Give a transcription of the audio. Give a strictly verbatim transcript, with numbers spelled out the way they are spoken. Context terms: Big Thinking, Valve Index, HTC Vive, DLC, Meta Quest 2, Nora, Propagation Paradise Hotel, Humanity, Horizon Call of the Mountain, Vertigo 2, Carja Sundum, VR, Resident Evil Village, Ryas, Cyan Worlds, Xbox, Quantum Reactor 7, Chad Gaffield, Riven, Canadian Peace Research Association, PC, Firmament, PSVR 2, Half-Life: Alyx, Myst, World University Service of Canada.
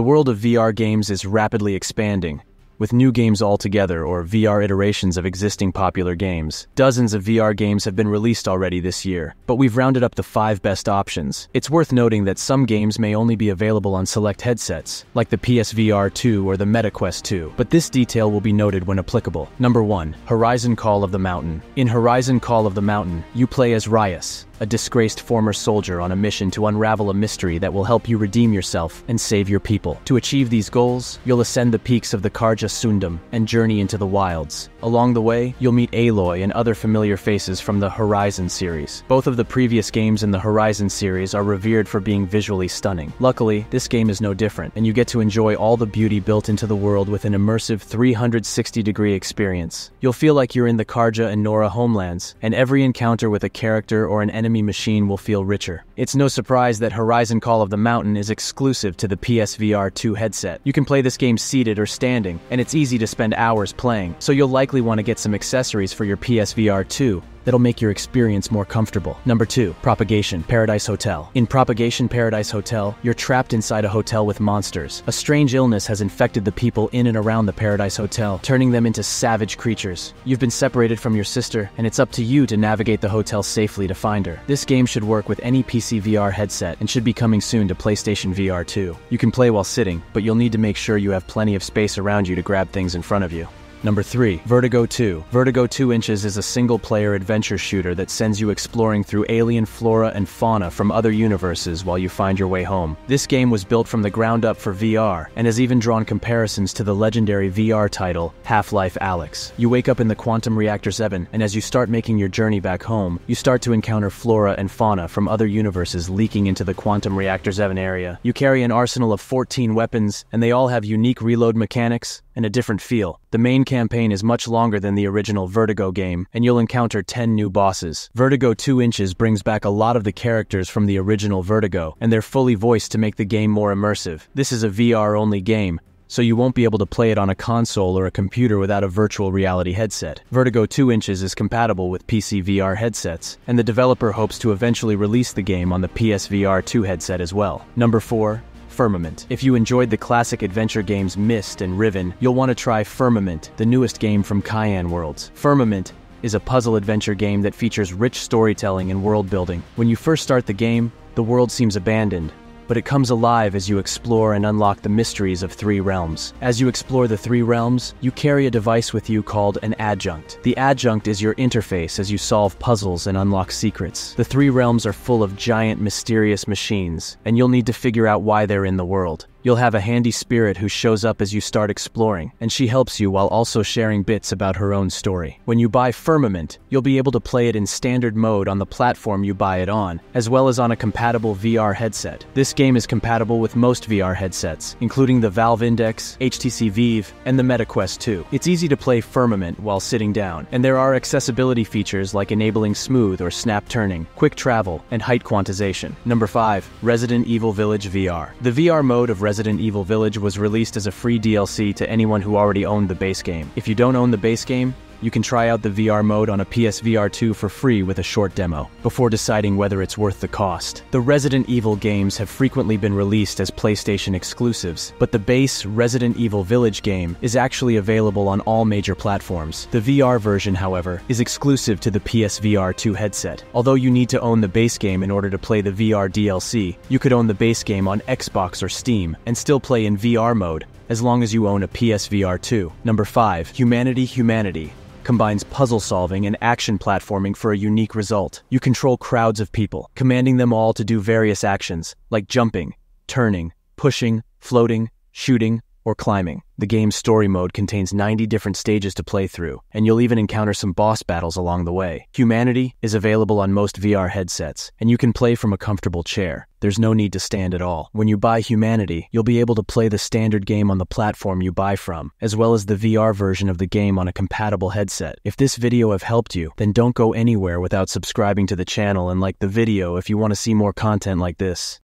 The world of V R games is rapidly expanding, with new games altogether or V R iterations of existing popular games. Dozens of V R games have been released already this year, but we've rounded up the five best options. It's worth noting that some games may only be available on select headsets, like the P S V R two or the Meta Quest two, but this detail will be noted when applicable. Number one. Horizon Call of the Mountain. In Horizon Call of the Mountain, you play as Ryas, a disgraced former soldier on a mission to unravel a mystery that will help you redeem yourself and save your people. To achieve these goals, you'll ascend the peaks of the Carja Sundum and journey into the wilds. Along the way, you'll meet Aloy and other familiar faces from the Horizon series. Both of the previous games in the Horizon series are revered for being visually stunning. Luckily, this game is no different, and you get to enjoy all the beauty built into the world with an immersive three hundred sixty degree experience. You'll feel like you're in the Carja and Nora homelands, and every encounter with a character or an enemy machine will feel richer. It's no surprise that Horizon Call of the Mountain is exclusive to the P S V R two headset. You can play this game seated or standing, and it's easy to spend hours playing, so you'll likely want to get some accessories for your P S V R two that'll make your experience more comfortable. Number two. Propagation Paradise Hotel. In Propagation Paradise Hotel, you're trapped inside a hotel with monsters. A strange illness has infected the people in and around the Paradise Hotel, turning them into savage creatures. You've been separated from your sister, and it's up to you to navigate the hotel safely to find her. This game should work with any P C V R headset and should be coming soon to PlayStation V R two. You can play while sitting, but you'll need to make sure you have plenty of space around you to grab things in front of you. Number three. Vertigo two. Vertigo two Inches is a single-player adventure shooter that sends you exploring through alien flora and fauna from other universes while you find your way home. This game was built from the ground up for V R, and has even drawn comparisons to the legendary V R title, Half-Life: Alyx. You wake up in the Quantum Reactor seven, and as you start making your journey back home, you start to encounter flora and fauna from other universes leaking into the Quantum Reactor seven area. You carry an arsenal of fourteen weapons, and they all have unique reload mechanics and a different feel. The main campaign is much longer than the original Vertigo game, and you'll encounter ten new bosses. Vertigo two Inches brings back a lot of the characters from the original Vertigo, and they're fully voiced to make the game more immersive. This is a V R-only game, so you won't be able to play it on a console or a computer without a virtual reality headset. Vertigo two Inches is compatible with P C V R headsets, and the developer hopes to eventually release the game on the P S V R two headset as well. Number four. Firmament. If you enjoyed the classic adventure games Myst and Riven, you'll want to try Firmament, the newest game from Cyan Worlds. Firmament is a puzzle adventure game that features rich storytelling and world building. When you first start the game, the world seems abandoned, but it comes alive as you explore and unlock the mysteries of three realms. As you explore the three realms, you carry a device with you called an adjunct. The adjunct is your interface as you solve puzzles and unlock secrets. The three realms are full of giant, mysterious machines, and you'll need to figure out why they're in the world. You'll have a handy spirit who shows up as you start exploring, and she helps you while also sharing bits about her own story. When you buy Firmament, you'll be able to play it in standard mode on the platform you buy it on, as well as on a compatible V R headset. This game is compatible with most V R headsets, including the Valve Index, H T C Vive, and the Meta Quest two. It's easy to play Firmament while sitting down, and there are accessibility features like enabling smooth or snap turning, quick travel, and height quantization. Number five. Resident Evil Village V R. The V R mode of Resident Evil Village was released as a free D L C to anyone who already owned the base game. If you don't own the base game, you can try out the V R mode on a P S V R two for free with a short demo, before deciding whether it's worth the cost. The Resident Evil games have frequently been released as PlayStation exclusives, but the base Resident Evil Village game is actually available on all major platforms. The V R version, however, is exclusive to the P S V R two headset. Although you need to own the base game in order to play the V R D L C, you could own the base game on Xbox or Steam and still play in V R mode, as long as you own a P S V R two. Number five. Humanity Humanity. Combines puzzle solving and action platforming for a unique result. You control crowds of people, commanding them all to do various actions, like jumping, turning, pushing, floating, shooting, or climbing. The game's story mode contains ninety different stages to play through, and you'll even encounter some boss battles along the way. Humanity is available on most V R headsets, and you can play from a comfortable chair. There's no need to stand at all. When you buy Humanity, you'll be able to play the standard game on the platform you buy from, as well as the V R version of the game on a compatible headset. If this video have helped you, then don't go anywhere without subscribing to the channel and like the video if you want to see more content like this.